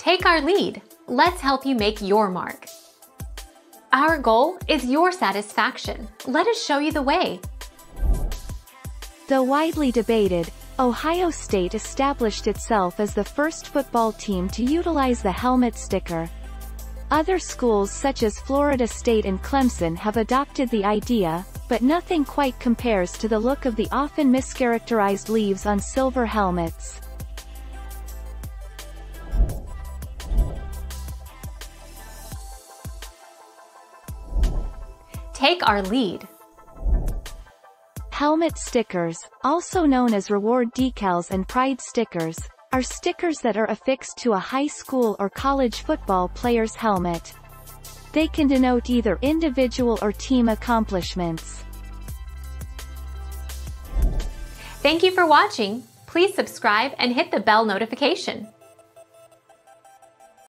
Take our lead. Let's help you make your mark. Our goal is your satisfaction. Let us show you the way. Though widely debated, Ohio State established itself as the first football team to utilize the helmet sticker. Other schools such as Florida State and Clemson have adopted the idea, but nothing quite compares to the look of the often mischaracterized leaves on silver helmets. Take our lead. Helmet stickers, also known as reward decals and pride stickers, are stickers that are affixed to a high school or college football player's helmet. They can denote either individual or team accomplishments. Thank you for watching. Please subscribe and hit the bell notification.